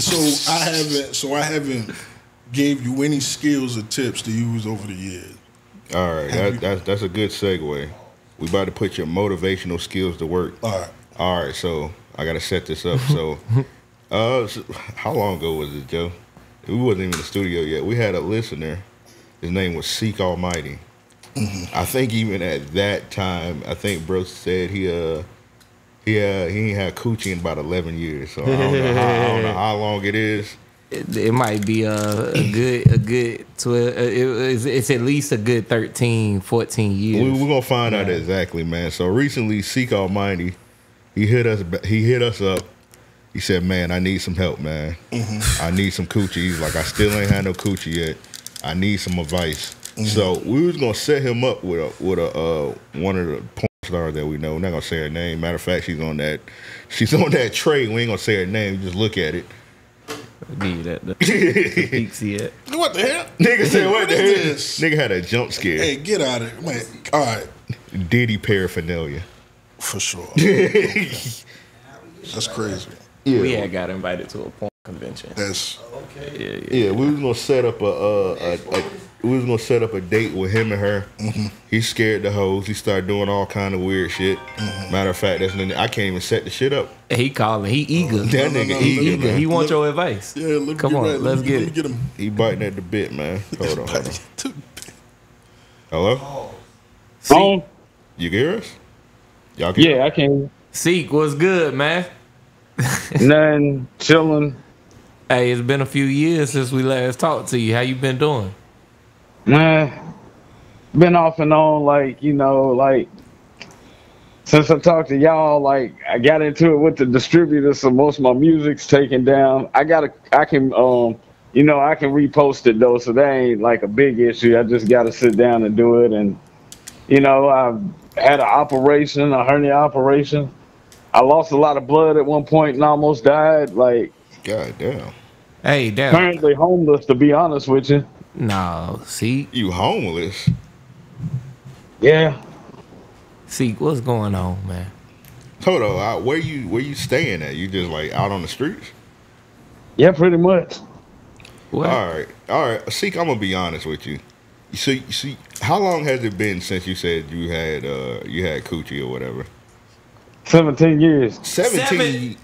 So I haven't gave you any skills or tips to use over the years. All right, that's a good segue. We about to put your motivational skills to work. All right. So I gotta set this up. So, how long ago was it, Joe? We wasn't even in the studio yet. We had a listener. His name was Seek Almighty. Mm-hmm. I think even at that time, I think bro said he ain't had coochie in about 11 years. So I don't know how long it is. It might be a good 12, it's at least a good 13, 14 years. We're going to find out exactly, man. So recently, Seek Almighty, he hit us up. He said, man, I need some help, man. Mm-hmm. I need some coochie. He's like, I still ain't had no coochie yet. I need some advice. Mm-hmm. So we was going to set him up with one of the porn stars that we know. We're not going to say her name. Matter of fact, she's on that tray. We ain't going to say her name. Just look at it. I'll give you that. What the hell? Nigga said, what the hell? This? Nigga had a jump scare. Hey, get out of here, man. All right. Diddy paraphernalia. For sure. That's crazy. Yeah. We had got invited to a porn convention. That's okay. Yeah. We was gonna set up a date with him and her. Mm-hmm. He scared the hoes. He started doing all kind of weird shit. Mm-hmm. Matter of fact, I can't even set the shit up. He calling. He eager. That nigga eager. Man. He wants your advice. Yeah, let's get him. He biting at the bit, man. Hold on. Hello. Oh. Seek. You hear us? Y'all can. Yeah, I can. Seek, what's good, man? Nothing, chilling. Hey, it's been a few years since we last talked to you. How you been doing? Man, been off and on, since I talked to y'all, I got into it with the distributor, so most of my music's taken down. I can repost it though, so that ain't like a big issue. I just gotta sit down and do it, and I've had a hernia operation. I lost a lot of blood at one point and almost died. God damn. Hey, damn. Currently homeless, to be honest with you. No, see? You homeless? Yeah. See, what's going on, man? Hold on, where you staying at? You just out on the streets? Yeah, pretty much. What? All right. Seek, I'm gonna be honest with you. You see, how long has it been since you said you had coochie or whatever? 17 years. 17.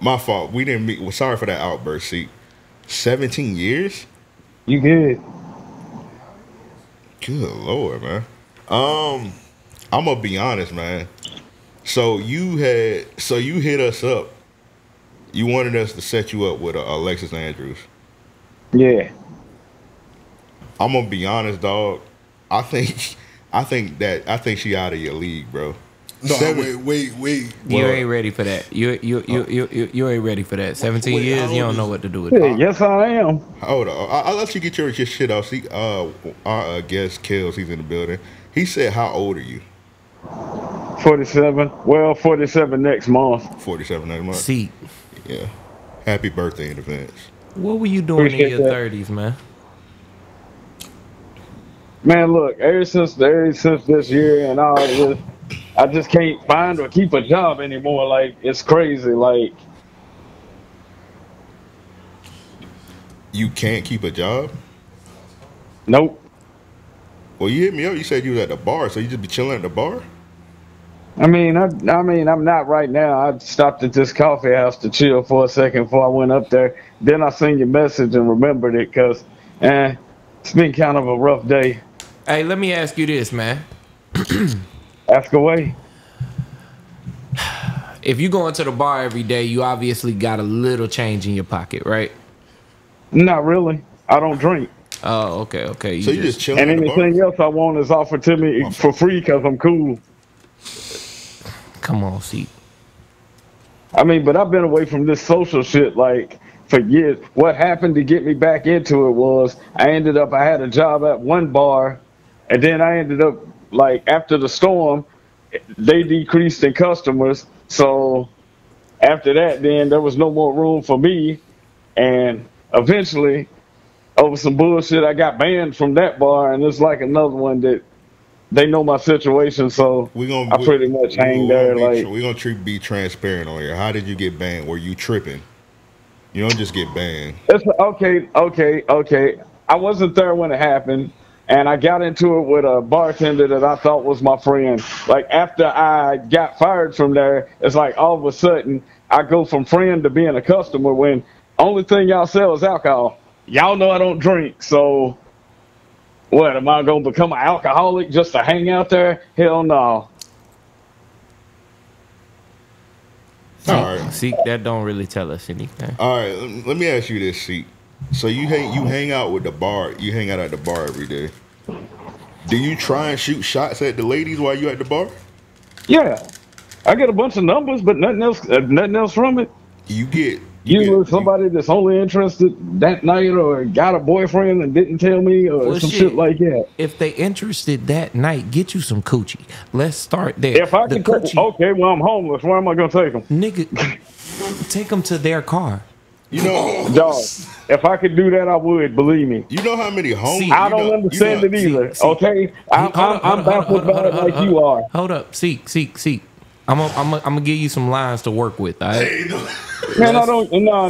My fault. We didn't meet. Well, sorry for that outburst, Seek. 17 years? You good. Good Lord, man. I'm gonna be honest, man. So you hit us up. You wanted us to set you up with Alexis Andrews. Yeah. I'm gonna be honest, dog. I think she out of your league, bro. No, wait. You ain't ready for that. You ain't ready for that. 17 years, you don't know what to do with it. Yes, I am. Hold on. I'll let you get your shit off. See, our guest, Kels, he's in the building. He said, how old are you? 47. Well, 47 next month. 47 next month. See. Yeah. Happy birthday in advance. What were you doing in your 30s, man? Man, look, ever since this year and all this, I just can't find or keep a job anymore. It's crazy. You can't keep a job? Nope. Well, you hit me up. You said you was at the bar, so you just be chilling at the bar? I mean, I'm not right now. I stopped at this coffee house to chill for a second before I went up there. Then I seen your message and remembered it because it's been kind of a rough day. Hey, let me ask you this, man. Ask away. If you go into the bar every day, you obviously got a little change in your pocket, right? Not really. I don't drink. Oh, okay. So you just chill. And anything else I want is offered to me for free because I'm cool. Come on, see. I mean, but I've been away from this social shit for years. What happened to get me back into it was I had a job at one bar, and then I ended up. After the storm, they decreased in customers. So after that, then there was no more room for me. And eventually, over some bullshit, I got banned from that bar. And it's another one that they know my situation. So I pretty much hang there. We're going to be transparent on here. How did you get banned? Were you tripping? You don't just get banned. It's, okay. I wasn't there when it happened, and I got into it with a bartender that I thought was my friend. Like, after I got fired from there, it's like all of a sudden I go from friend to being a customer when only thing y'all sell is alcohol. Y'all know I don't drink, so what, am I going to become an alcoholic just to hang out there? Hell no. All right. Seek, that don't really tell us anything. All right, let me ask you this, Seek. So you hang out at the bar every day. Do you try and shoot shots at the ladies while you at the bar? Yeah, I get a bunch of numbers, but nothing else from it. Usually somebody that's only interested that night, or got a boyfriend and didn't tell me, or some shit like that. If they interested that night, get you some coochie. Let's start there. If I can coochie, okay, well, I'm homeless. Where am I gonna take them? Nigga, take them to their car. You know, dog, if I could do that, I would, believe me. You know how many homeless... I don't understand it either, okay? I'm baffled about it like you are. Hold up, Seek. I'm gonna give you some lines to work with, all right? Man, I don't... No,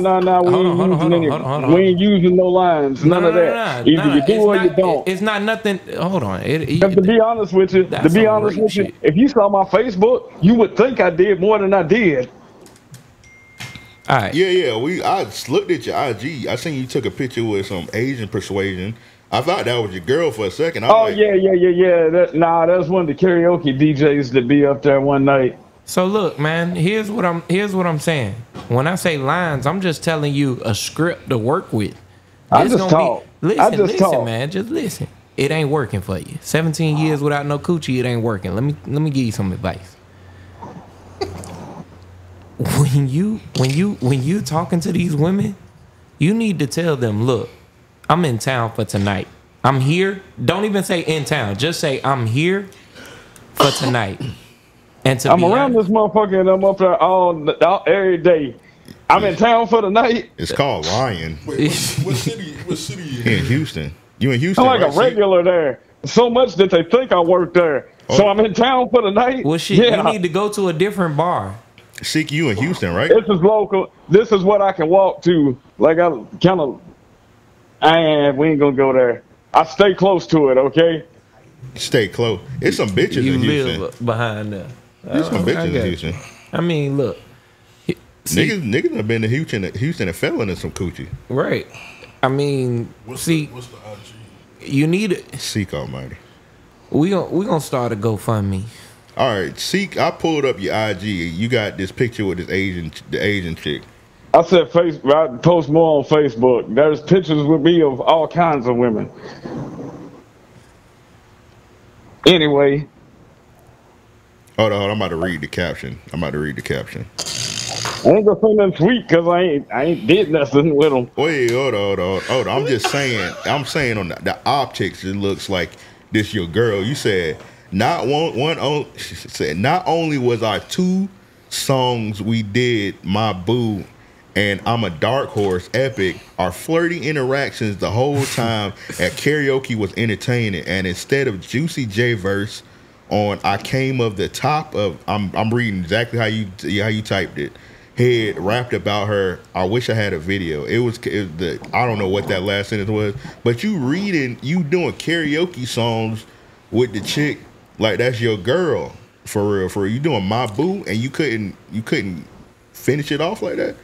we ain't using no lines, none of that. Either you do or you don't. It's not nothing... Hold on. To be honest with you, if you saw my Facebook, you would think I did more than I did. All right. Yeah. I looked at your IG. I seen you took a picture with some Asian persuasion. I thought that was your girl for a second. Oh, yeah. That's one of the karaoke DJs that be up there one night. So look, man, here's what I'm saying. When I say lines, I'm just telling you a script to work with. Just listen, man. It ain't working for you. 17 years without no coochie, it ain't working. Let me give you some advice. When you talking to these women, you need to tell them, look, I'm in town for tonight. I'm here. Don't even say in town. Just say I'm here for tonight. And to I'm around honest, this motherfucker, and I'm up there all every day. I'm in town for the night. It's called lying. Wait, what city? What city? You in Houston? You in Houston? I'm like a regular there. So much that they think I work there. Oh. So I'm in town for the night. Well, shit. Yeah. You need to go to a different bar. Seek, you in Houston, right? This is local. This is what I can walk to. Like, I kind of... we ain't gonna go there. I stay close to it, okay? Stay close. It's some bitches in Houston. You live behind there. There's some bitches in Houston. I mean, look. See, niggas have been to Houston and fell into some coochie. Right. I mean, what's the IG? You need it. Seek Almighty. We gonna start a GoFundMe. All right, Seek, I pulled up your IG. You got this picture with the Asian chick. I said I post more on Facebook. There's pictures with me of all kinds of women. Anyway. Hold on. I'm about to read the caption. I ain't gonna send them tweet because I ain't did nothing with them. Wait, hold on. I'm saying on the optics, it looks like this your girl. You said... Not only was our two songs we did, My Boo and I'm a Dark Horse, epic, our flirty interactions the whole time at karaoke was entertaining. And instead of Juicy J verse on I came of the top of, I'm reading exactly how you typed it, head rapped about her, I wish I had a video. I don't know what that last sentence was, but you doing karaoke songs with the chick. Like, that's your girl, for real. You doing My Boo, and you couldn't finish it off like that?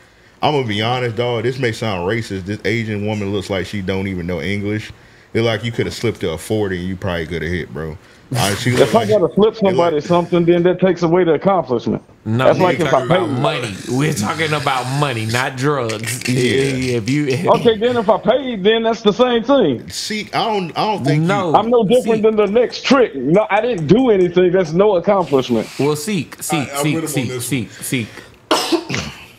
I'm going to be honest, dog. This may sound racist. This Asian woman looks like she don't even know English. It's like you could have slipped to a 40 and you probably could have hit, bro. If I got to flip somebody something, then that takes away the accomplishment. No, that's like if I pay money. We're talking about money, not drugs. Yeah. Okay, then if I pay, then that's the same thing. See, I don't think. No, I'm no different than the next trick. No, I didn't do anything. That's no accomplishment. Well, Seek.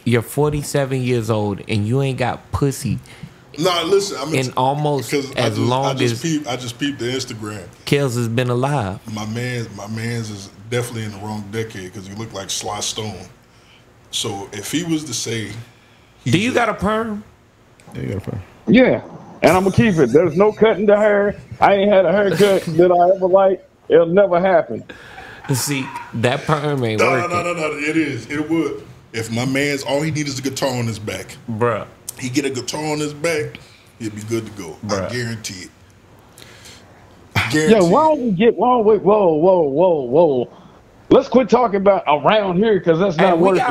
You're 47 years old and you ain't got pussy. No, listen. I mean, I just peeped the Instagram. Kels has been alive. My man's is definitely in the wrong decade because he looked like Sly Stone. So if he was to say, do you got a perm? Yeah, you got a perm. Yeah, and I'm gonna keep it. There's no cutting the hair. I ain't had a haircut that I ever liked. It'll never happen. See, that perm ain't working. No. It would. If my man's all he needs is a guitar on his back, bruh. He get a guitar on his back, he'll be good to go. Bruh. I guarantee it. Yo, why don't we get? Whoa. Let's quit talking about around here because that's not working.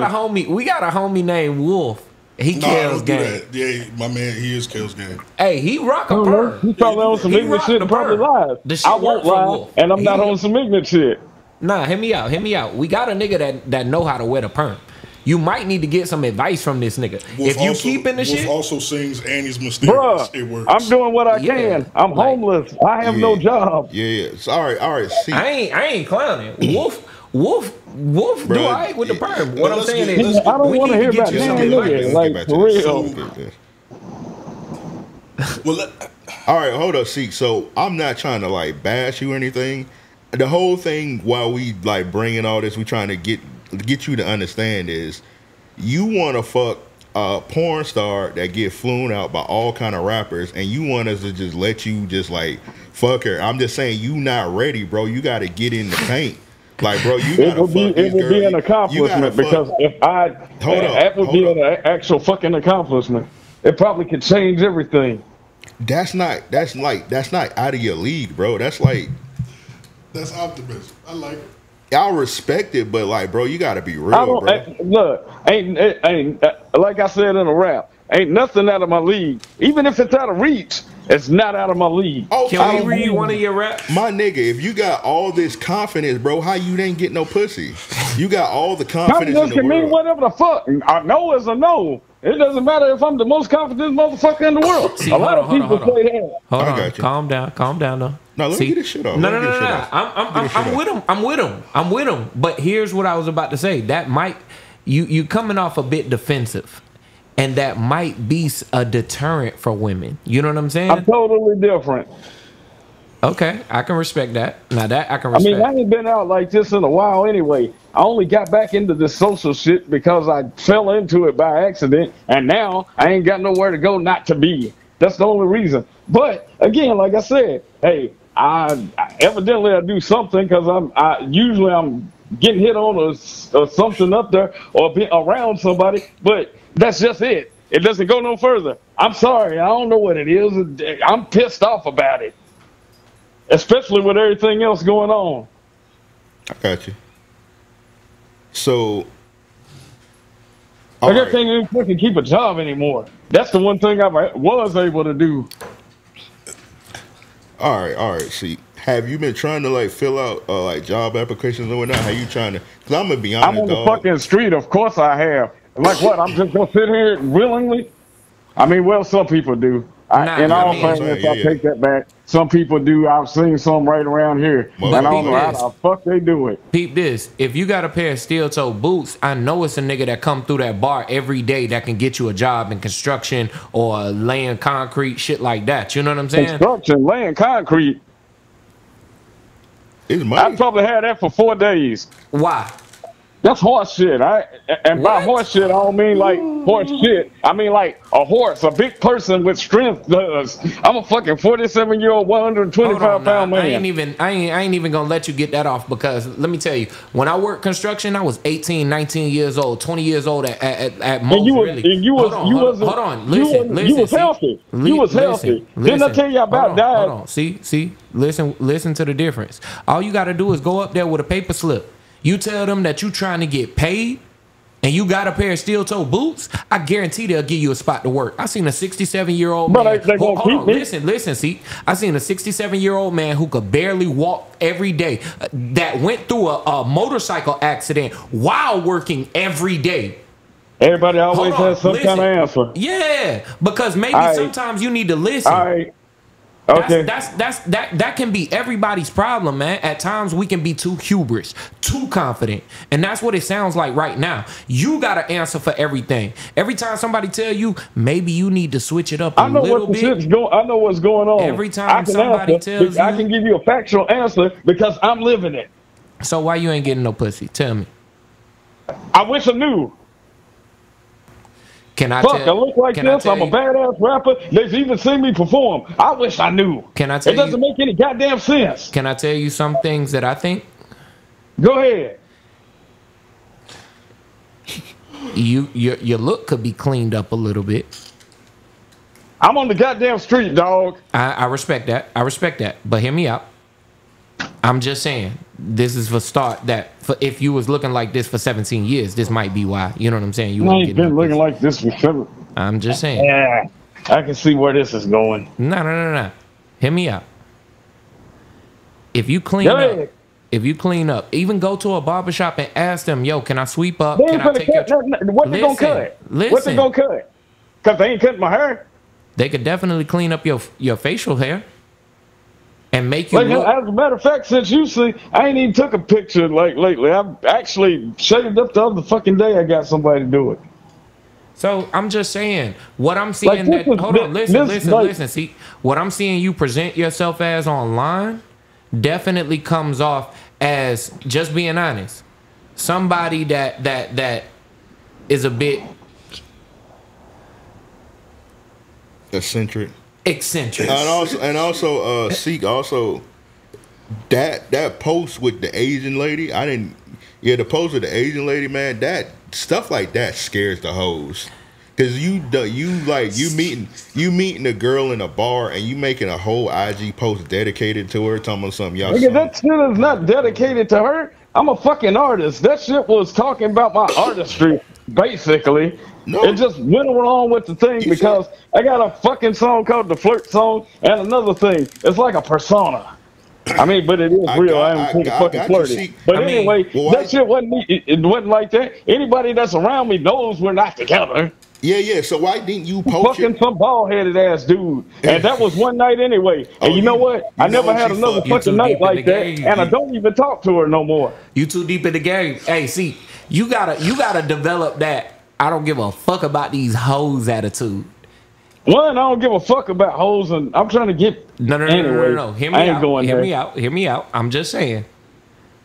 We got a homie named Wolf. He kills game. Yeah, my man, he is kills game. Hey, he rock a bird. He's probably on some ignorant shit and probably lies. I won't lie, and I'm not on some ignorant shit. Nah, hear me out. Hear me out. We got a nigga that know how to wear the perm. You might need to get some advice from this nigga. Wolf if you keep in the Wolf shit. Also sings Annie's Mysterious. Bruh, it works. I'm doing what I can. I'm homeless. I have no job. Yeah. Sorry. All right. See. I ain't clowning. Wolf. Bruh, do all right with the perm. What I'm saying is, I don't want to hear about this. Like for real. Well, all right. Hold up, Seek. So I'm not trying to like bash you or anything. The whole thing while we like bringing all this, we trying to get you to understand is you want to fuck a porn star that get flown out by all kind of rappers, and you want us to just let you just like fuck her. I'm just saying you not ready, bro. You got to get in the paint. Like, bro, you gotta it would be an accomplishment because if I that would be an actual fucking accomplishment. It probably could change everything. That's not out of your league, bro. That's like that's optimism. I like it. I respect it, but like, bro, you gotta be real, bro. Look, like I said in a rap, ain't nothing out of my league. Even if it's out of reach, it's not out of my league. Oh, can we read one of your raps? My nigga, if you got all this confidence, bro, how you didn't get no pussy? You got all the confidence in the world. Mean whatever the fuck. I know is a no. It doesn't matter if I'm the most confident motherfucker in the world. See, a lot of people say that. Hold on. Calm down, though. No, let me get this shit off. No. I'm with him. But here's what I was about to say. That might you coming off a bit defensive, and that might be a deterrent for women. You know what I'm saying? I'm totally different. Okay, I can respect that. Now that I can respect. I mean, I ain't been out like this in a while anyway. I only got back into this social shit because I fell into it by accident, and now I ain't got nowhere to go not to be. That's the only reason. But again, like I said, hey, I evidently I do something because I'm usually getting hit on or something up there or being around somebody, but that's just it. It doesn't go no further. I'm sorry, I don't know what it is. I'm pissed off about it. Especially with everything else going on. I got you. So I can't even fucking keep a job anymore. That's the one thing I was able to do. All right. See, have you been trying to like fill out like job applications or whatnot? How you trying to? Cause I'm gonna be honest. I'm on the fucking street. Of course I have. Like what? I'm just gonna sit here willingly. I mean, well, some people do. I take that back. Some people do. I've seen some right around here. And I don't know how the fuck they do it. Peep this. If you got a pair of steel toe boots, I know it's a nigga that come through that bar every day that can get you a job in construction or laying concrete, shit like that. You know what I'm saying? Construction, laying concrete. I probably had that for 4 days. Why? That's horse shit. By horse shit, I don't mean like horse shit. I mean like a horse, a big person with strength. I'm a fucking 47-year-old, 125-pound man. I ain't even gonna let you get that off because let me tell you, when I worked construction, I was 18, 19 years old, 20 years old at most. You was healthy. Didn't I tell you about that? Hold on. See. Listen to the difference. All you gotta do is go up there with a paper slip. You tell them that you trying to get paid and you got a pair of steel toe boots, I guarantee they'll give you a spot to work. I seen a 67-year-old man. I seen a 67-year-old man who could barely walk every day that went through a motorcycle accident while working every day. Everybody always has some kind of answer. Yeah, because maybe sometimes you need to listen. All right. Okay. That can be everybody's problem, man. At times we can be too hubris, too confident, and that's what it sounds like right now. You got to answer for everything. Every time somebody tell you, maybe you need to switch it up a little bit. I know what's going on. Every time somebody tells you, I can give you a factual answer because I'm living it. So why you ain't getting no pussy? Tell me. I wish I knew. I look like this. I'm a badass rapper. They've even seen me perform. I wish I knew. It doesn't make any goddamn sense. Can I tell you some things that I think? Go ahead. Your look could be cleaned up a little bit. I'm on the goddamn street, dog. I respect that. I respect that. But hear me out. I'm just saying, this is for start that for if you was looking like this for 17 years, this might be why. You know what I'm saying? You ain't been looking like this for seven. I'm just saying. Yeah, I can see where this is going. No. Hear me out. If you clean up, even go to a barbershop and ask them, yo, can I sweep up? Can I take your... What they gonna cut? What they gonna cut? Because they ain't cutting my hair. They could definitely clean up your facial hair and make you look. As a matter of fact, since you see, I ain't even took a picture like lately. I've actually shaved up the other fucking day. I got somebody to do it. So I'm just saying, what I'm seeing like, that hold on, listen. See, what I'm seeing you present yourself as online definitely comes off as, just being honest, somebody that is a bit eccentric, and also Seek also that post with the Asian lady. The post with the Asian lady, man. That stuff like that scares the hoes, cause you meeting a girl in a bar and you making a whole IG post dedicated to her, talking about something y'all. That shit is not dedicated to her. I'm a fucking artist. That shit was talking about my artistry, basically. No. It just went along with the thing because I got a fucking song called The Flirt Song and another thing. It's like a persona. I mean, but it is real. I am fucking flirty. But anyway, that shit wasn't. It wasn't like that. Anybody that's around me knows we're not together. Yeah. So why didn't you post fucking some bald headed ass dude? And that was one night anyway. And you know what? I never had another fucking night like that. And I don't even talk to her no more. You too deep in the game. Hey, see, you gotta develop that I don't give a fuck about these hoes attitude. One, I don't give a fuck about hoes, and I'm trying to get... No. Hear me out. I'm just saying,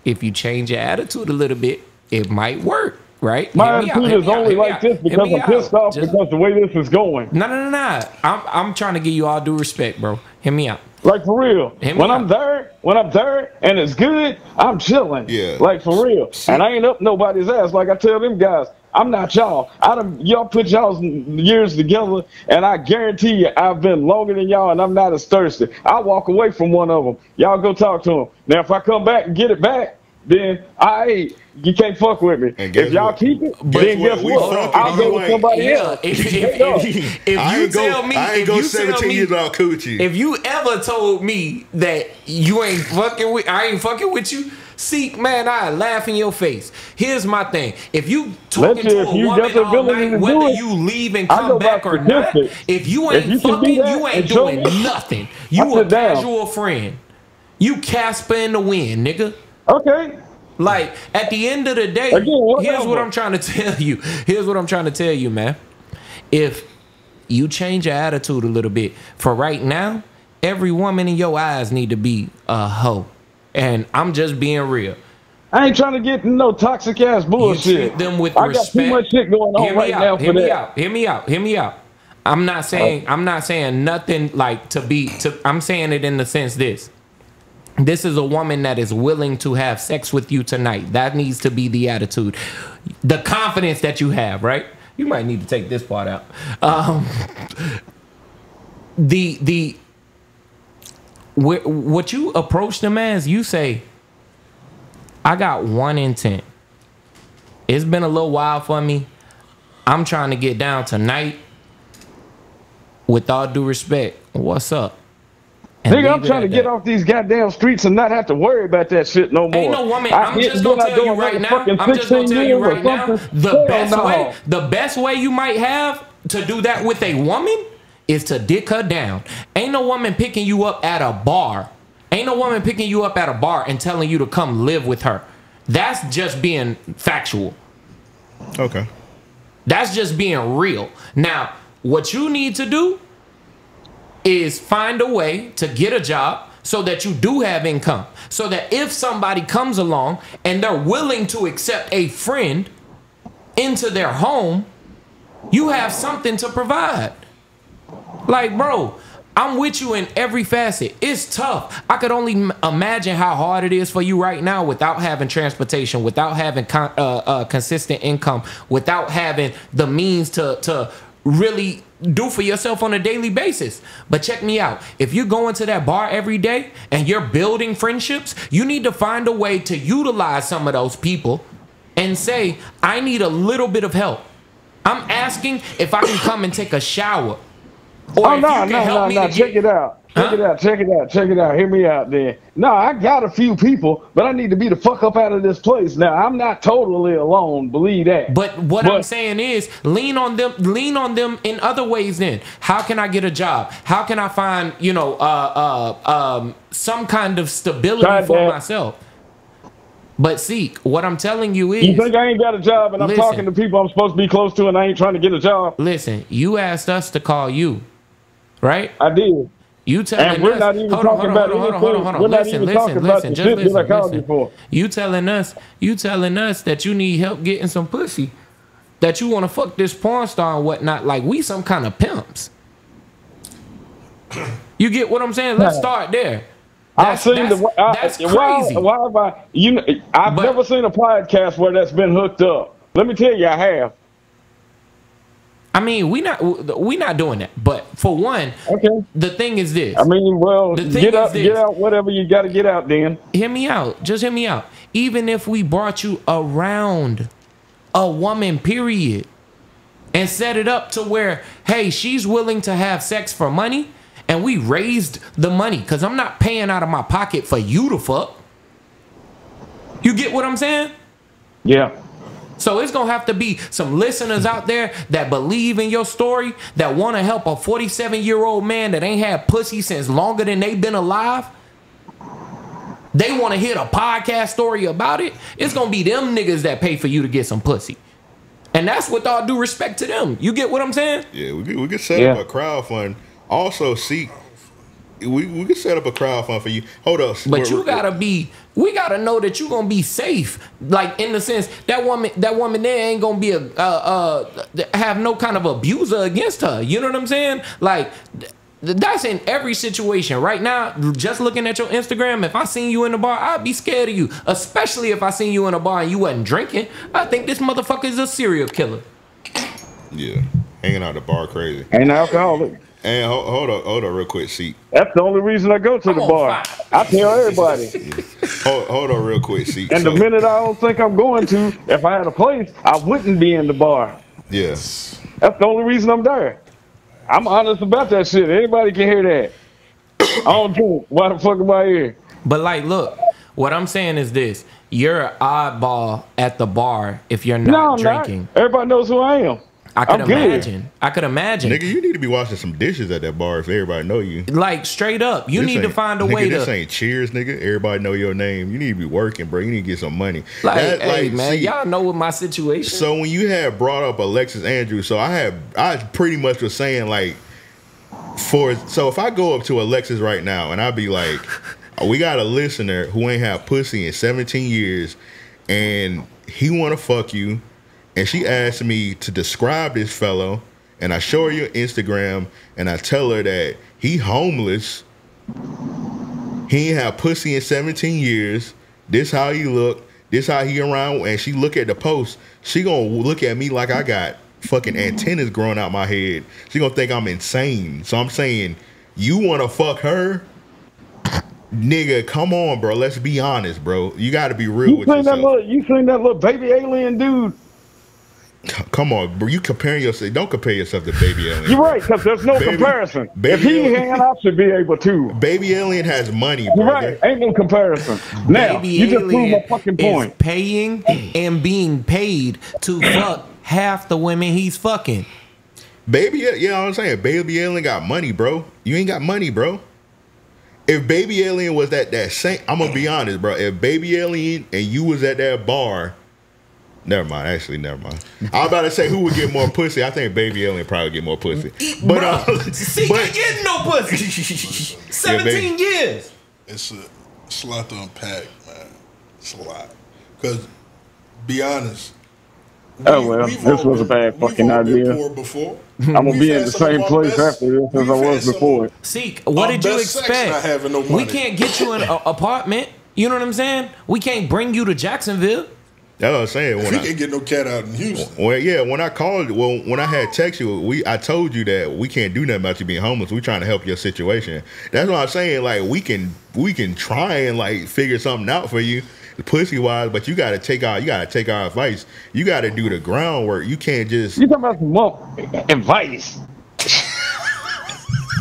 if you change your attitude a little bit, it might work, right? My attitude is only like this because I'm pissed off because the way this is going. No. I'm trying to give you all due respect, bro. Hear me out. Like, for real. When I'm there and it's good, I'm chilling. Yeah. Like, for real. And I ain't up nobody's ass. Like I tell them guys, I'm not y'all. Y'all put y'all's years together, and I guarantee you I've been longer than y'all, and I'm not as thirsty. I walk away from one of them. Y'all go talk to them. Now, if I come back and get it back, then you can't fuck with me. If y'all keep it, then guess what? I'll go with somebody else. If you ever told me that you ain't fucking with, I ain't fucking with you, Seek, man, I laugh in your face. Here's my thing. If you talking to a woman all night, whether you leave and come back or not, if you ain't fucking, you ain't doing nothing. You a casual friend. You Casper in the wind, nigga. Okay. Like, at the end of the day, here's what I'm trying to tell you. Here's what I'm trying to tell you, man. If you change your attitude a little bit, for right now, every woman in your eyes need to be a hoe. And I'm just being real. I ain't trying to get no toxic ass bullshit. You treat them with respect. I got too much shit going on right now for that. Hear me out. I'm not saying nothing like to be. I'm saying it in the sense this. This is a woman that is willing to have sex with you tonight. That needs to be the attitude, the confidence that you have. Right? You might need to take this part out. What you approach them as, you say, I got one intent. It's been a little while for me. I'm trying to get down tonight. With all due respect, what's up? Nigga, I'm trying to get off these goddamn streets and not have to worry about that shit no more. Ain't no woman. I'm just gonna tell you right now. The best way you might have to do that with a woman is to dick her down. Ain't no woman picking you up at a bar. Ain't no woman picking you up at a bar and telling you to come live with her. That's just being factual. Okay. That's just being real. Now, what you need to do is find a way to get a job so that you do have income. So that if somebody comes along and they're willing to accept a friend into their home, you have something to provide. Like, bro, I'm with you in every facet. It's tough. I could only imagine how hard it is for you right now without having transportation, without having consistent income, without having the means to really do for yourself on a daily basis. But check me out. If you're going to that bar every day and you're building friendships, you need to find a way to utilize some of those people and say, I need a little bit of help. I'm asking if I can come and take a shower. Or no, check it out. Check it out. Hear me out then. No, I got a few people, but I need to be the fuck up out of this place. Now, I'm not totally alone. Believe that. But what I'm saying is lean on them in other ways then. How can I get a job? How can I find, you know, some kind of stability for myself? But Seek, what I'm telling you is... You think I ain't got a job and I'm talking to people I'm supposed to be close to and I ain't trying to get a job? Listen, you asked us to call you, right? I did. You telling us, hold on. Listen. You telling us that you need help getting some pussy, that you want to fuck this porn star and whatnot, like we some kind of pimps. You get what I'm saying? Let's start there. That's crazy. I've never seen a podcast where that's been hooked up. Let me tell you, I have. I mean, we not doing that. But for one, okay. The thing is this. I mean, well, get out, whatever you got to get out, then. Hear me out. Just hear me out. Even if we brought you around a woman, period, and set it up to where, hey, she's willing to have sex for money, and we raised the money because I'm not paying out of my pocket for you to fuck. You get what I'm saying? Yeah. So it's going to have to be some listeners out there that believe in your story, that want to help a 47-year-old man that ain't had pussy since longer than they've been alive. They want to hear a podcast story about it. It's going to be them niggas that pay for you to get some pussy. And that's with all due respect to them. You get what I'm saying? Yeah, we could set up a crowdfund. Also, Seek, we can set up a crowdfund for you. Hold up. But we gotta know that you're gonna be safe. Like, in the sense, that woman there ain't gonna be have no kind of abuser against her. You know what I'm saying? Like, that's in every situation. Right now, just looking at your Instagram, if I seen you in the bar, I'd be scared of you. Especially if I seen you in a bar and you wasn't drinking. I think this motherfucker is a serial killer. Yeah. Hanging out the bar crazy. Ain't an alcoholic. And hold on real quick, Seek. That's the only reason I go to the bar. I tell everybody. Hold on real quick, Seek. And the minute I don't think I'm going to, if I had a place, I wouldn't be in the bar. Yes. That's the only reason I'm there. I'm honest about that shit. Anybody can hear that. I don't drink. Why the fuck am I here? But like, look, what I'm saying is this. You're an oddball at the bar if you're not drinking. Not. Everybody knows who I am. I could imagine. Nigga, you need to be washing some dishes at that bar if everybody know you. Like, straight up. You need to find a way to... This ain't Cheers, nigga. Everybody know your name. You need to be working, bro. You need to get some money. Like, hey, man, y'all know what my situation is. So when you had brought up Alexis Andrews, so I pretty much was saying, like, so if I go up to Alexis right now and I be like, we got a listener who ain't had pussy in 17 years and he want to fuck you, and she asked me to describe this fellow, and I show her your Instagram, and I tell her that he homeless, he ain't had pussy in 17 years, this how he look, this how he around, and she look at the post, she gonna look at me like I got fucking antennas growing out my head. She gonna think I'm insane. So I'm saying, you wanna fuck her? Nigga, come on, bro. Let's be honest, bro. You gotta be real with yourself. You seen that little baby alien dude? Come on, bro. You comparing yourself. Don't compare yourself to Baby Alien. You're right, because there's no comparison. If he hang out, should be able to. Baby Alien has money, bro. You're right. Ain't no comparison. Now, you just prove my fucking point. Paying and being paid to fuck half the women he's fucking. You know what I'm saying? Baby Alien got money, bro. You ain't got money, bro. If Baby Alien was at that same... I'm going to be honest, bro. If Baby Alien and you was at that bar... Never mind. Actually, never mind. I was about to say who would get more pussy. I think Baby Alien probably get more pussy. But bro, see, but, ain't getting no pussy. 17 years. It's a lot to unpack, man. It's a lot. Because, be honest. This was a bad fucking idea. I'm gonna be in the same place after this as I was before. Seek, what did you expect? We can't get you an apartment. You know what I'm saying? We can't bring you to Jacksonville. That's what I'm saying. When he can't get no cat out in Houston. Well, yeah, when I called, well, when I had text you, I told you that we can't do nothing about you being homeless. We're trying to help your situation. That's what I'm saying. Like, we can try and like figure something out for you, pussy wise, but you gotta take our advice. You gotta do the groundwork. You can't just. You talking about some more advice?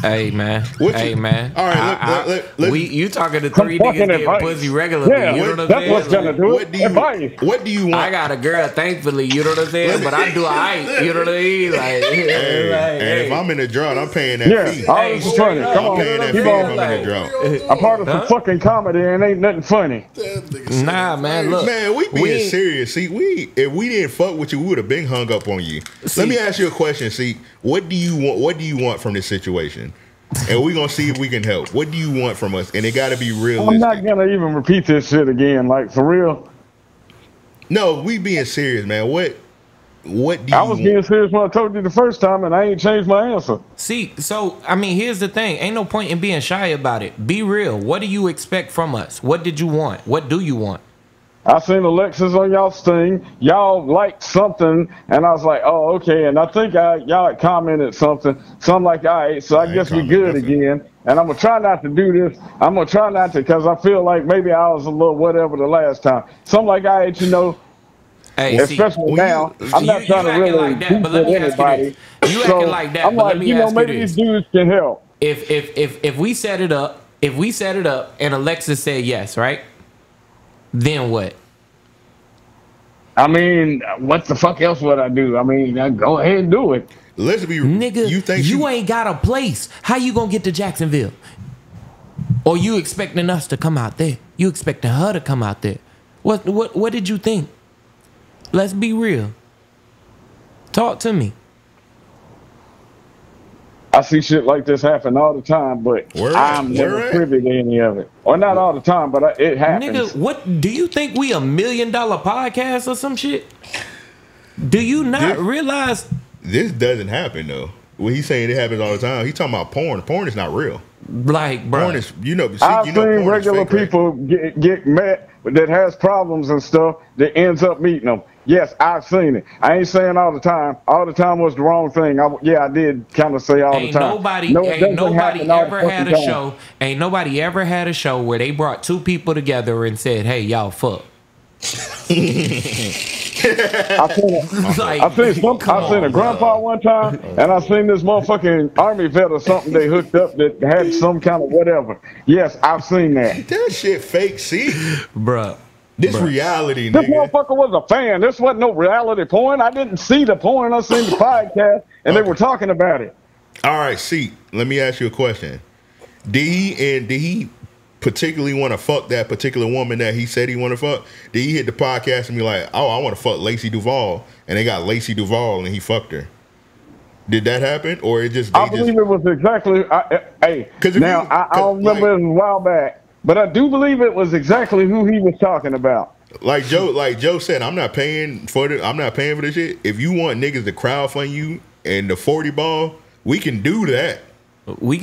Hey man, hey man. All right, look. You talking to three niggas getting pussy regularly? Yeah, you know what I'm saying? That's what's gonna do it. What do you want? I got a girl, thankfully. You know what I'm saying? But I do alright. You know what I mean? Like, hey, if I'm in the drought, I'm paying that fee. All this is funny. Come on, people. I'm in the drought. I'm part of some fucking comedy and ain't nothing funny. Nah, man. Look, man, we being serious. See, if we didn't fuck with you, we would have been hung up on you. Let me ask you a question. See, what do you want? What do you want from this situation? And we're going to see if we can help. What do you want from us? And it got to be realistic. I'm not going to even repeat this shit again. Like, for real. No, we being serious, man. What do you want? I was being serious when I told you the first time, and I ain't changed my answer. See, so, I mean, here's the thing. Ain't no point in being shy about it. Be real. What do you expect from us? What did you want? What do you want? I seen Alexis on y'all's thing. Y'all liked something, and I was like, "Oh, okay." And I think y'all commented something. So I'm like, "All right, so I guess we good again." And I'm gonna try not to do this. I'm gonna try not to because I feel like maybe I was a little whatever the last time. So I'm like, "All right, you know." Hey, especially now, I'm not trying to really beat anybody. You acting like that, but let me ask you this. I'm like, you know, maybe these dudes can help. If we set it up, and Alexis said yes, right? Then what? I mean, what the fuck else would I do? I mean, go ahead and do it. Let's be nigga. You think you ain't got a place? How you gonna get to Jacksonville? Or you expecting us to come out there? You expecting her to come out there? What did you think? Let's be real. Talk to me. I see shit like this happen all the time, but I'm never privy to any of it. Or not all the time, but it happens. Nigga, what do you think we $1 million podcast or some shit? Do you not realize this doesn't happen though? Well, he's saying it happens all the time. He's talking about porn. Porn is not real. Like, bro, porn is, you know, I've seen regular people get met that has problems and stuff that ends up meeting them. Yes, I've seen it. I ain't saying all the time. All the time was the wrong thing. I did kind of say all the time. Ain't nobody ever had a show. Ain't nobody ever had a show where they brought two people together and said, "Hey, y'all, fuck." I seen a grandpa one time, and I seen this motherfucking army vet or something they hooked up that had some kind of whatever. Yes, I've seen that. That shit fake, see, bruh. This reality, nigga. This motherfucker was a fan. This wasn't no reality porn. I didn't see the porn. I seen the podcast, and they were talking about it. All right, see, let me ask you a question. Did he particularly want to fuck that particular woman that he said he want to fuck? Did he hit the podcast and be like, "Oh, I want to fuck Lacey Duvall," and they got Lacey Duvall and he fucked her? Did that happen, or it just? I believe it was exactly. Hey, now I don't remember it was a while back. But I do believe it was exactly who he was talking about. Like Joe said, I'm not paying for the. I'm not paying for this shit. If you want niggas to crowdfund you and the 40 ball, we can do that. We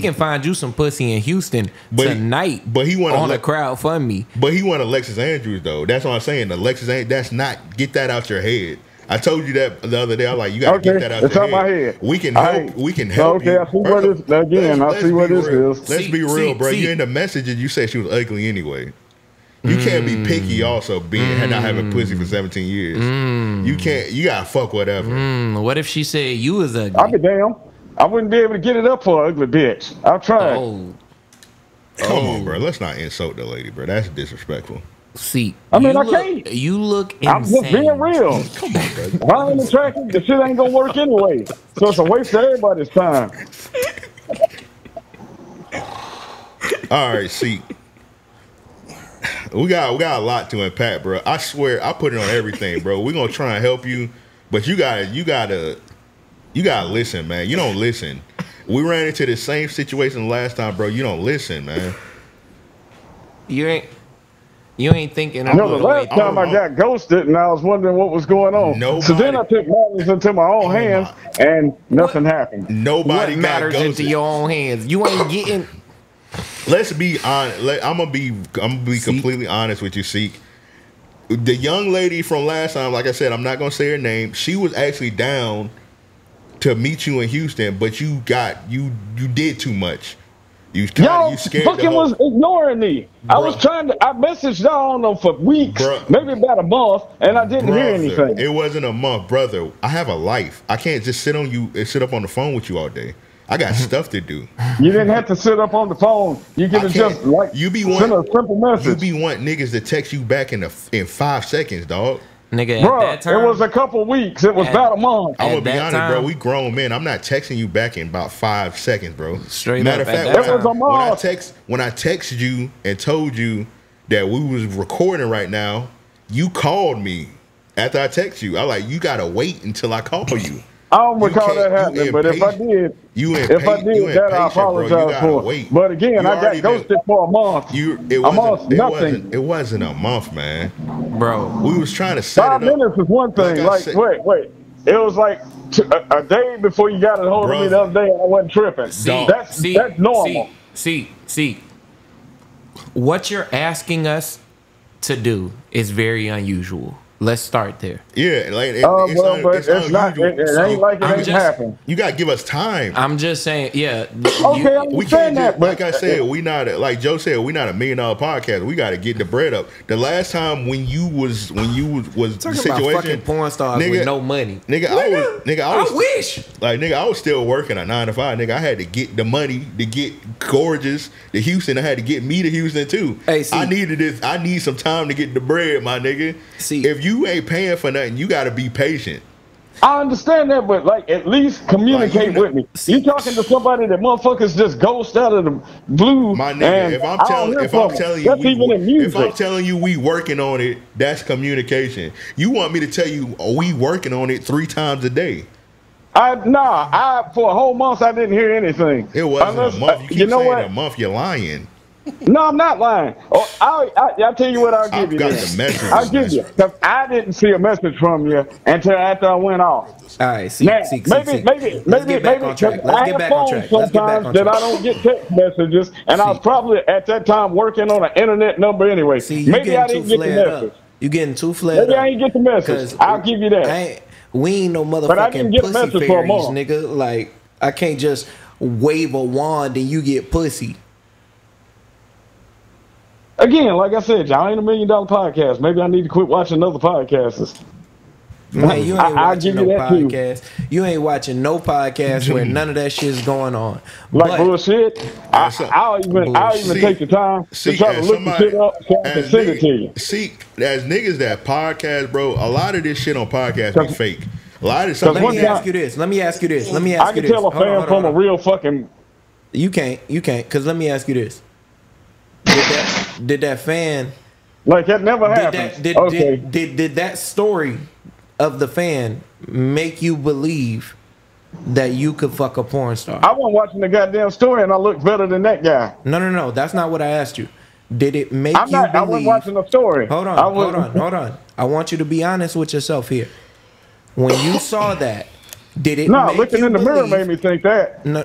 can find you some pussy in Houston tonight. But he want on a crowdfund me. But he want Alexis Andrews though. That's what I'm saying. Alexis Andrews. That's not. Get that out your head. I told you that the other day. I was like, you gotta get that out of your head. We can help. We can help. Okay, I see what this again. I see what this is. Let's be real, bro. You in the message and you said she was ugly anyway. You can't be picky also being and not having pussy for 17 years. You can't. You gotta fuck whatever. What if she said you was ugly? I'd be damn. I wouldn't be able to get it up for an ugly bitch. I'll try. Come on, bro. Let's not insult the lady, bro. That's disrespectful. See, I mean, I can't. You look insane. I'm just being real. Come on, bro. If I ain't attracted, the shit ain't gonna work anyway. So it's a waste of everybody's time. All right, see, we got a lot to unpack, bro. I swear, I put it on everything, bro. We're gonna try and help you, but you gotta listen, man. You don't listen. We ran into the same situation last time, bro. You don't listen, man. You ain't thinking. No, the last time I got ghosted, and I was wondering what was going on. Nobody. So then I took matters into my own hands, and nothing happened. Nobody got matters ghosted. Into your own hands. You ain't getting. Let's be honest. I'm gonna be completely honest with you, Seek. the young lady from last time, like I said, I'm not going to say her name. She was actually down to meet you in Houston, but you got, you did too much. You scared fucking the whole... was ignoring me. Bruh. I was trying to, I messaged y'all on them for weeks, bruh, maybe about a month, and I didn't hear anything. It wasn't a month, brother. I have a life. I can't just sit on you and sit up on the phone with you all day. I got stuff to do. You didn't have to sit up on the phone. You could have just like send a simple message. You be wanting niggas to text you back in 5 seconds, dog. Nigga, bro, at that time, it was a couple weeks. It was about a month. I'm gonna be honest, bro. We grown men. I'm not texting you back in about 5 seconds, bro. Straight matter of fact, when I text you and told you that we was recording right now, you called me after I text you. I like you gotta wait until I call you. I don't recall that happening, but if I did, that I apologize for it. But again, I got ghosted for a month. It wasn't a month, man. Bro, we was trying to set it up. 5 minutes is one thing. Like, wait. It was like a day before you got a hold of me the other day, and I wasn't tripping. That's normal. See, what you're asking us to do is very unusual. Let's start there. Yeah, like it ain't happened. You gotta give us time. I'm just saying, yeah. Okay, we can't that. Like I said, we not like Joe said, we not $1 million podcast. We gotta get the bread up. The last time when you was the situation, fucking porn stars, nigga, with no money, I was still working a 9 to 5, nigga. I had to get the money to get gorgeous to Houston. I had to get me to Houston too. Hey, see, I need some time to get the bread, my nigga. See, if you ain't paying for nothing, you gotta be patient. I understand that, but like at least communicate with me. You talking to somebody that motherfuckers just ghost out of the blue. My nigga, if I'm telling you we working on it, that's communication. You want me to tell you we working on it 3 times a day? Nah, for a whole month I didn't hear anything. It wasn't a month. You keep saying what? A month, you're lying. No, I'm not lying. Oh, I'll tell you what I'll give you. I'll give you. Cause I didn't see a message from you until after I went off. All right, maybe I get back on track. Sometimes I don't get text messages, and I was probably at that time working on an internet number anyway. See, maybe I didn't get the message. You getting too flared up. Maybe I didn't get the message. I'll give you that. We ain't no motherfucking pussy fairies, nigga. Like I can't just wave a wand and you get pussy. Again, like I said, y'all ain't $1 million podcast. Maybe I need to quit watching other podcasts. Man, you ain't watching no podcast. You ain't watching no podcast where none of that shit's going on. Like bullshit. I'll even take the time to try to look the shit up so I can send it to you. See, as niggas that podcast, bro, a lot of this shit on podcasts be fake. A lot of something. Let me ask you this. I can tell a fan from a real fucking. You can't. Because let me ask you this. Did that fan like that never happened? Did that story of the fan make you believe that you could fuck a porn star? I wasn't watching the goddamn story, and I looked better than that guy. No, that's not what I asked you. Did it make you believe? I wasn't watching the story. Hold on. I want you to be honest with yourself here. When you saw that, did it? No, looking in the mirror made me think that. No.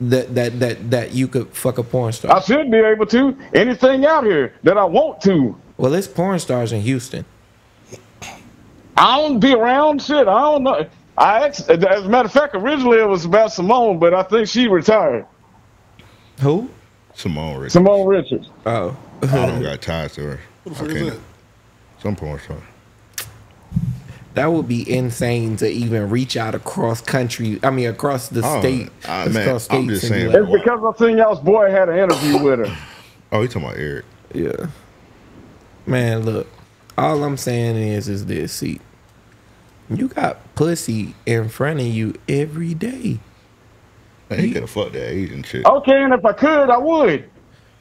That you could fuck a porn star. I should be able to. Anything out here that I want to. Well, it's porn stars in Houston. I don't be around shit. I don't know. As a matter of fact, originally it was about Simone, but I think she retired. Who? Simone Richards. Simone Richards. Oh, I don't got ties to her. Okay. Some porn star. That would be insane to even reach out across the state. I'm just saying. It's like, because I seen y'all's boy had an interview with her. Oh, you talking about Eric? Yeah. Man, look. All I'm saying is this. See, you got pussy in front of you every day. Man, he could have fucked that Asian shit. Okay, and if I could, I would.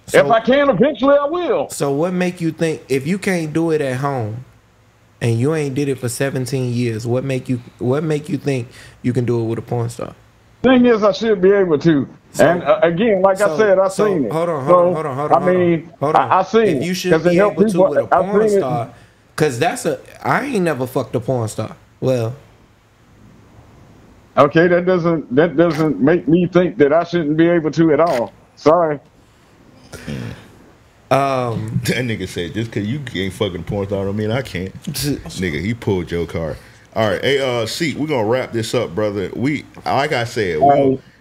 So, if I can, eventually I will. So what make you think if you can't do it at home? And you ain't did it for 17 years. What make you think you can do it with a porn star? Thing is, I should be able to. So, and again, like I said, I've seen it. Hold on. I mean, I seen it. You should be able to with a porn star, because that's a. I ain't never fucked a porn star. Well, okay, that doesn't make me think that I shouldn't be able to at all. Sorry. That nigga said, just because you ain't fucking porn star don't mean I can't. Nigga, he pulled your card. All right, hey, Seek, we're gonna wrap this up, brother. We, like I said,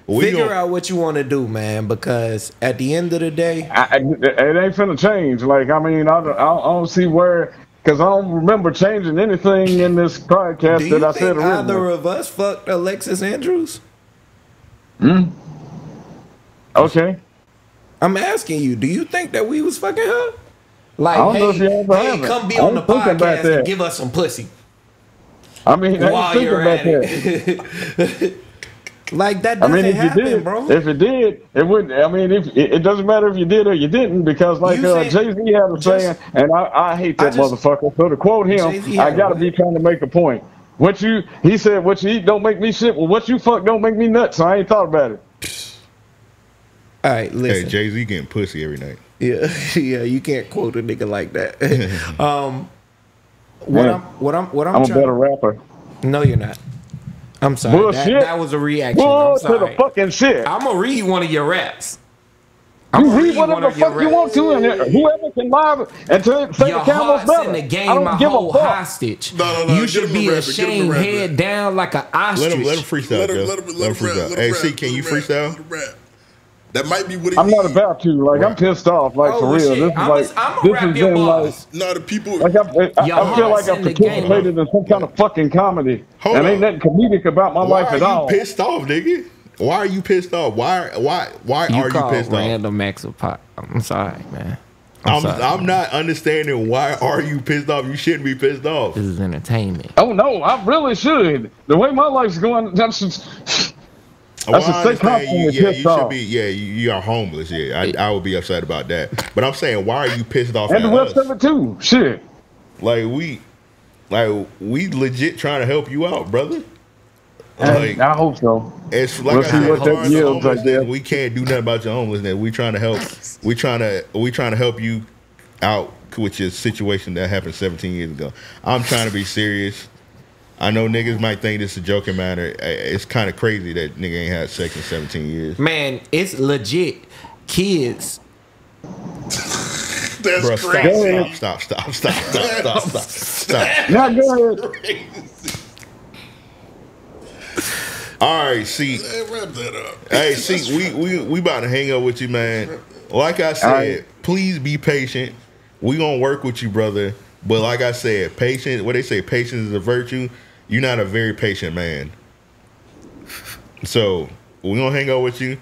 we figure out what you want to do, man. Because at the end of the day, it ain't finna change. Like, I mean, I don't see where, because I don't remember changing anything in this podcast that I said originally. Either of us fucked Alexis Andrews? Hmm. Okay. I'm asking you, do you think that we was fucking her? Like, hey, come be on the podcast and give us some pussy. I mean, I ain't thinking about that. Like, that doesn't happen, bro. If it did, it wouldn't. I mean, if it doesn't matter if you did or you didn't, because like Jay-Z had a saying, and I hate that motherfucker. So to quote him, I gotta be trying to make a point. What you, he said, what you eat don't make me shit. Well, what you fuck don't make me nuts. I ain't thought about it. All right, listen. Hey, Jay-Z getting pussy every night. Yeah, yeah, you can't quote a nigga like that. I'm a better rapper. No, you're not. I'm sorry. Bullshit. That was a reaction. Bullshit to the fucking shit. I'm gonna read one of your raps. I'm you read whatever the fuck you want to, and whoever can live and say your the camera's better. In the game, I don't give a fuck. Hostage. No. You should be ashamed, head down like an ostrich. Let him freestyle. Let him freestyle. Hey, see, can you freestyle? That might be what he I'm not about to. Like, right. I'm pissed off. Like, for real. Shit. This is I feel like I've participated in some kind of fucking comedy. And ain't nothing comedic about my life at all. Why are you pissed off, nigga? Why are you pissed off? Why are you pissed off? Random Acts of Podcast. I'm sorry, man. I'm not understanding why are you pissed off? You shouldn't be pissed off. This is entertainment. Oh, no. I really should. The way my life's going, that's just... That's a sick compliment. Yeah, you should be. Yeah, you are homeless. Yeah, I would be upset about that. But I'm saying, why are you pissed off? And the rest of it too. Shit. Like we legit trying to help you out, brother. Like, I hope so. It's like we can't do nothing about your homelessness. We trying to help. We trying to help you out with your situation that happened 17 years ago. I'm trying to be serious. I know niggas might think this is a joking matter. It's kind of crazy that nigga ain't had sex in 17 years. Man, it's legit. Kids. That's bro, crazy. Stop. Not good. All right, see. Hey, wrap that up. Hey, see, we about to hang up with you, man. Like I said, please be patient. We gonna work with you, brother. But like I said, patience. What they say, patience is a virtue. You're not a very patient man. So we're going to hang out with you.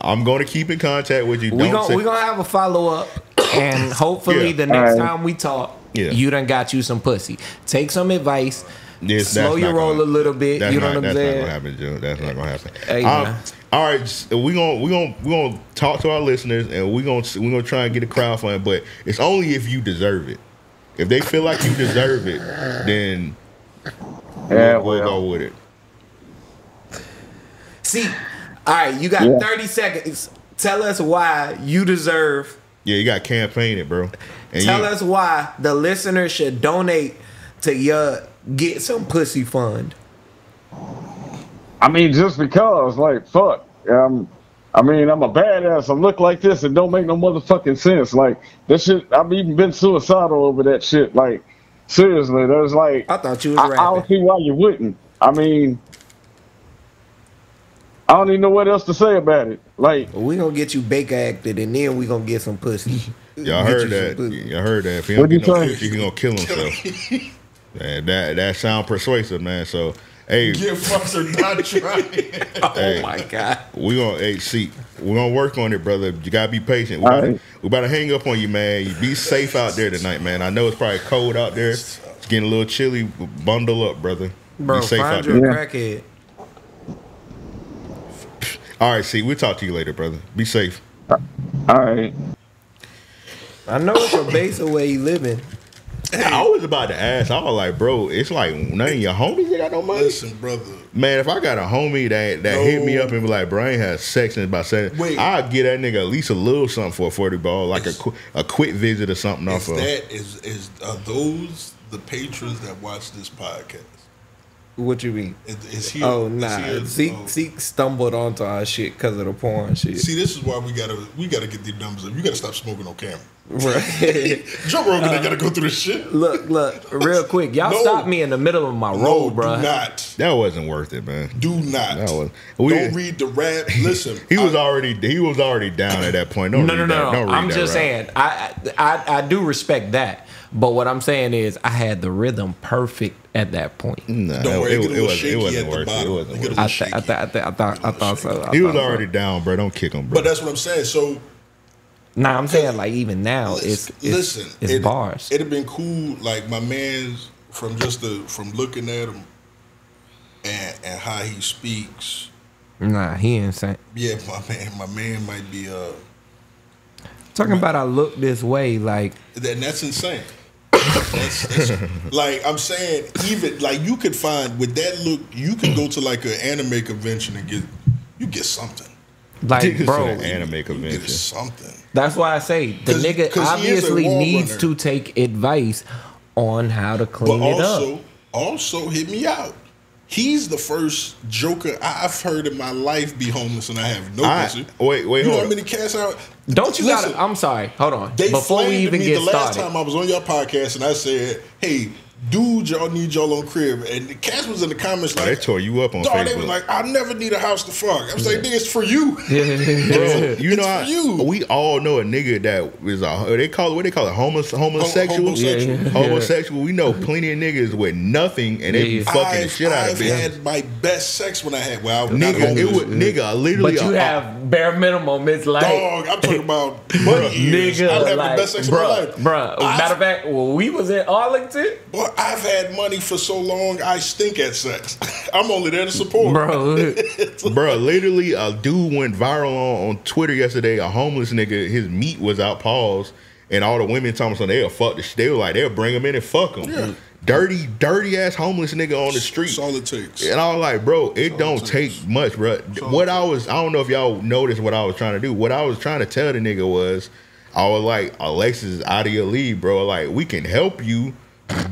I'm going to keep in contact with you. We're going to have a follow-up. And hopefully the next time we talk, you done got you some pussy. Take some advice. Yes, slow your roll a little bit. You know what I'm saying? That's not going to happen, Joe. That's not going to happen. Hey, all right, we're gonna talk to our listeners, and we're gonna try and get a crowdfund. But it's only if you deserve it. If they feel like you deserve it, then... Yeah, we'll go with it. See, all right, you got 30 seconds. Tell us why you deserve. Yeah, you got campaigning, bro. And tell us why the listener should donate to your Get Some Pussy Fund. I mean, just because, like, fuck. I mean, I'm a badass. I look like this. It don't make no motherfucking sense. Like, that shit, I've even been suicidal over that shit. Like, seriously, there's like... I thought you was rapping. I don't see why you wouldn't. I mean, I don't even know what else to say about it. Like... We're going to get you Baker acted, and then we're going to get some pussy. Y'all heard that. Y'all heard that. If he don't get no pussy, he's going to kill himself. Man, that sound persuasive, man. So... Hey, get fucks or not trying. Oh my God. We gonna we're gonna work on it, brother. You gotta be patient. We about to hang up on you, man. You be safe out there tonight, man. I know it's probably cold out there. It's getting a little chilly. Bundle up, brother. Bro, be safe find out your there. Crackhead. All right, we'll talk to you later, brother. Be safe. All right. I know it's a base of where you living. Hey. I was about to ask. I was like, bro, it's like none of your homies that got no money. Listen, brother. Man, if I got a homie that hit me up and be like, bro, I ain't had sex in about 7 years, I'd give that nigga at least a little something for a 40 ball, like a quick visit or something off of. Are those the patrons that watch this podcast? What you mean? It's huge. Oh nah, Zeke stumbled onto our shit because of the porn shit. See, this is why we gotta get these numbers up. You gotta stop smoking on camera. Right, Joe Rogan, I gotta go through this shit. Look, real quick, y'all stopped me in the middle of my road, bro. Do not. That wasn't worth it, man. Do not. That was. Don't read the rap. Listen, he was already down at that point. No. I'm just saying, I do respect that. But what I'm saying is, I had the rhythm perfect at that point. No, it wasn't worth it. It wasn't worth it. I thought so. He was already down, bro. Don't kick him, bro. But that's what I'm saying. So, nah, I'm saying like even now, it's bars. It'd have been cool, like my man's from looking at him and how he speaks. Nah, he insane. Yeah, my man might be talking about I look this way, like that's insane. That's like I'm saying, even like you could find with that look, you could go to like an anime convention and get something. Like bro, anime convention, get something. That's why I say the nigga obviously needs to take advice on how to clean it up. Also, hit me out. He's the first joker I've heard in my life be homeless, and I have no question. Wait, you know how many cats out? Don't you listen, gotta, I'm sorry, hold on. Before we even get started. The last time I was on your podcast, and I said, hey, dude, y'all need y'all own crib. And the cats was in the comments like, they tore you up on Facebook. They was like, I never need a house to fuck. I was like, nigga, it's for you. Bro, you know, we all know a nigga that is a, what they call it, homosexual. Homosexual. We know plenty of niggas with nothing and they be fucking the shit out of it. I had my best sex when I had, nigga, literally. But you have bare minimum. It's like, dog, I'm talking about money. Nigga, I have the best sex of my life. Bruh, matter of fact, when we was in Arlington, boy, I've had money for so long, I stink at sex. I'm only there to support. Bro, bro, literally a dude went viral on Twitter yesterday. A homeless nigga, his meat was out, paused, and all the women talking something, they'll fuck the shit. They were like, they'll bring him in and fuck him. Yeah. Dirty, dirty-ass homeless nigga on the street. That's all it takes. And I was like, bro, it don't take much, bro. What I don't know if y'all noticed what I was trying to do. What I was trying to tell the nigga was, I was like, Alexis, out of your league, bro. Like, we can help you.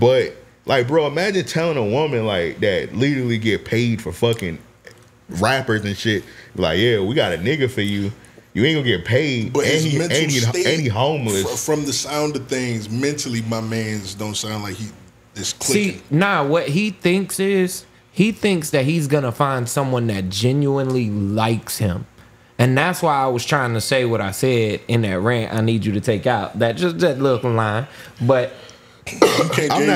But like, bro, imagine telling a woman like that literally get paid for fucking rappers and shit. Like, yeah, we got a nigga for you. You ain't gonna get paid. But his mental state, homeless. From the sound of things, mentally, my man's don't sound like he is clicking. See, nah, what he thinks is he thinks that he's gonna find someone that genuinely likes him. And that's why I was trying to say what I said in that rant. I need you to take out that just that little line, but. I'm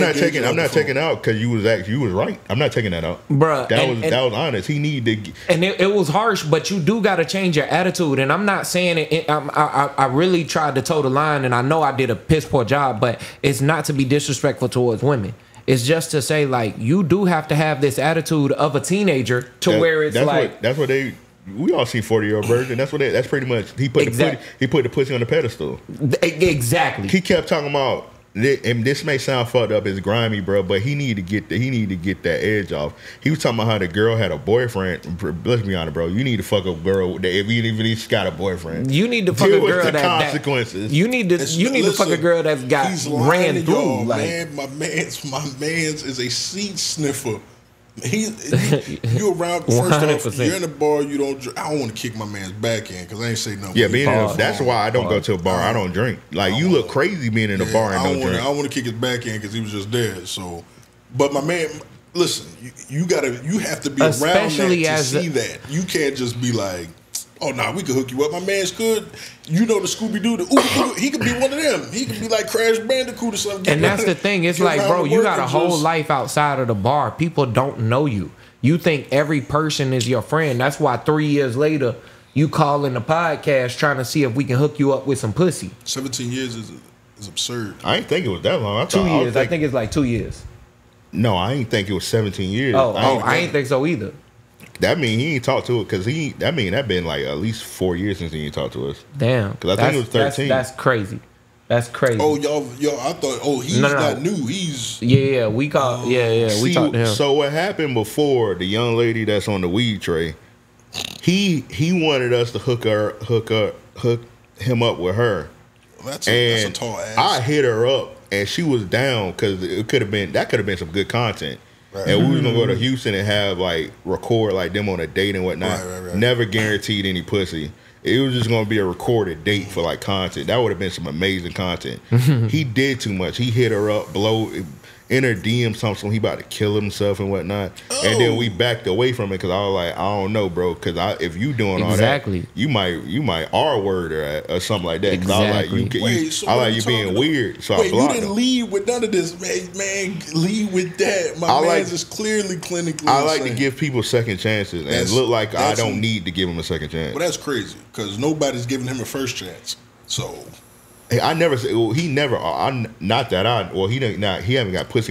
not taking out because you was right. I'm not taking that out, bruh. That was honest. He needed to, and it was harsh, but you do got to change your attitude. And I'm not saying it. I really tried to toe the line, and I know I did a piss poor job, but it's not to be disrespectful towards women. It's just to say like you do have to have this attitude of a teenager to where it's like that's what we all see 40-year-old virgin. That's pretty much he put the pussy on the pedestal. Exactly. He kept talking about. And this may sound fucked up, it's grimy, bro, but he need to get that edge off. He was talking about how the girl had a boyfriend. Let's be honest, bro. You need to fuck a girl that if you even got a boyfriend. You need to fuck a girl that consequences. You need to fuck a girl that's got ran through. Like man, my man's is a seed sniffer. You around first off, you're in a bar. You don't drink. I don't want to kick my man's back in because I ain't say nothing. Yeah, being in a, that's why I don't go to a bar. I don't drink. Like you look crazy being in a bar and don't drink. I don't want to kick his back in because he was just there. So, but my man, listen, you have to be especially around that to see that. You can't just be like. Oh, nah, we could hook you up. My man's good. You know the Scooby Doo. He could be one of them. He could be like Crash Bandicoot or something. And that's the thing. It's like, bro, you got a whole life outside of the bar. People don't know you. You think every person is your friend. That's why 3 years later, you calling the podcast trying to see if we can hook you up with some pussy. 17 years is absurd. I didn't think it was that long. I thought 2 years. I think it's like 2 years. No, I didn't think it was 17 years. I didn't think so either. That mean he ain't talked to it because he. That mean that been like at least 4 years since he ain't talked to us. Damn, because I think it was 13. That's crazy. That's crazy. Oh y'all, I thought. Oh, he's not new. He's yeah. We call we talked to him. So what happened before the young lady that's on the weed tray? He wanted us to hook him up with her. Well, that's a tall ass. I hit her up and she was down because it could have been some good content. Right. And we was gonna go to Houston and have like record like them on a date and whatnot. Right. Never guaranteed any pussy. It was just gonna be a recorded date for like content. That would have been some amazing content. He did too much. He hit her up, blow in her DM something. He about to kill himself and whatnot. Oh. And then we backed away from it because I was like, I don't know, bro. Because if you doing all that, you might R-word or something like that. Exactly. I was like, you being weird. So I blocked. You didn't lead with none of this, man. Lead with that. My man's is clearly clinically. I like to give people second chances, and it look like I don't need to give him a second chance. Well, that's crazy because nobody's giving him a first chance. So. He haven't got pussy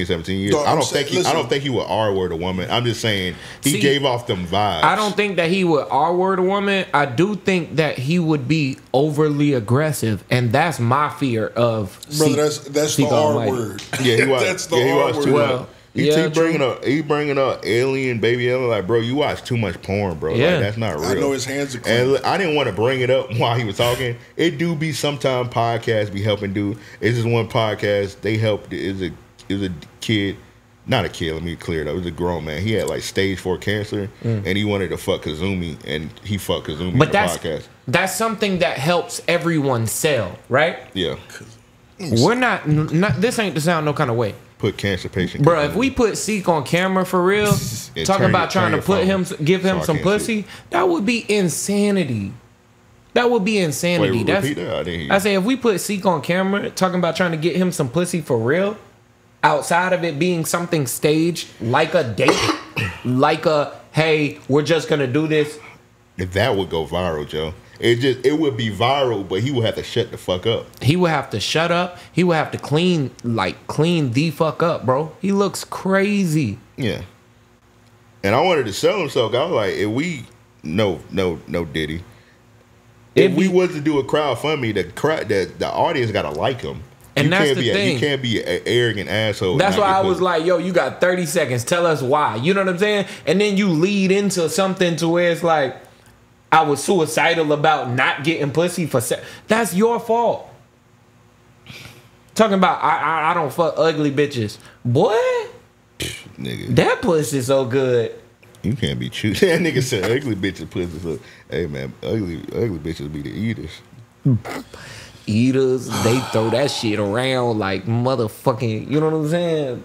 in 17 years. Dog, I don't think he would R-word a woman. I'm just saying he gave off them vibes. I don't think that he would R-word a woman. I do think that he would be overly aggressive, and that's my fear of. Brother, that's the R-word. Yeah, he was. That's the R-word. Well, He bringing up Alien, Baby Alien. Like, bro, you watch too much porn, bro. Yeah. Like, that's not real. I know his hands are clean. And I didn't want to bring it up while he was talking. It do be sometimes podcasts be helping do. It's just one podcast. They helped. It was a kid. Not a kid. Let me clear it up. It was a grown man. He had, like, stage 4 cancer, and he wanted to fuck Kazumi, and he fucked Kazumi on the podcast. That's something that helps everyone sell, right? Yeah. We're not this ain't to sound no kind of way. Put cancer patient. Bro, if we put Seek on camera for real, talking about trying to put him, give him some pussy, that would be insanity. That would be insanity. Wait, repeat that? I didn't hear you. I say if we put Seek on camera, talking about trying to get him some pussy for real, outside of it being something staged, like a date, like a hey, we're just gonna do this. If that would go viral, Joe. It would be viral, but he would have to shut the fuck up. He would have to shut up. He would have to clean the fuck up, bro. He looks crazy. Yeah. And I wanted to sell himself. I was like, if we no Diddy. If we was to do a crowdfunding, the audience gotta like him. And that's the thing. You can't be an arrogant asshole. That's why I was like, yo, you got 30 seconds. Tell us why. You know what I'm saying? And then you lead into something to where it's like, I was suicidal about not getting pussy for sex. That's your fault. Talking about I don't fuck ugly bitches. Boy, nigga, that pussy so good. You can't be choosing. That nigga said ugly bitches pussy. So, hey man, ugly bitches be the eaters. Eaters, they throw that shit around like motherfucking. You know what I'm saying?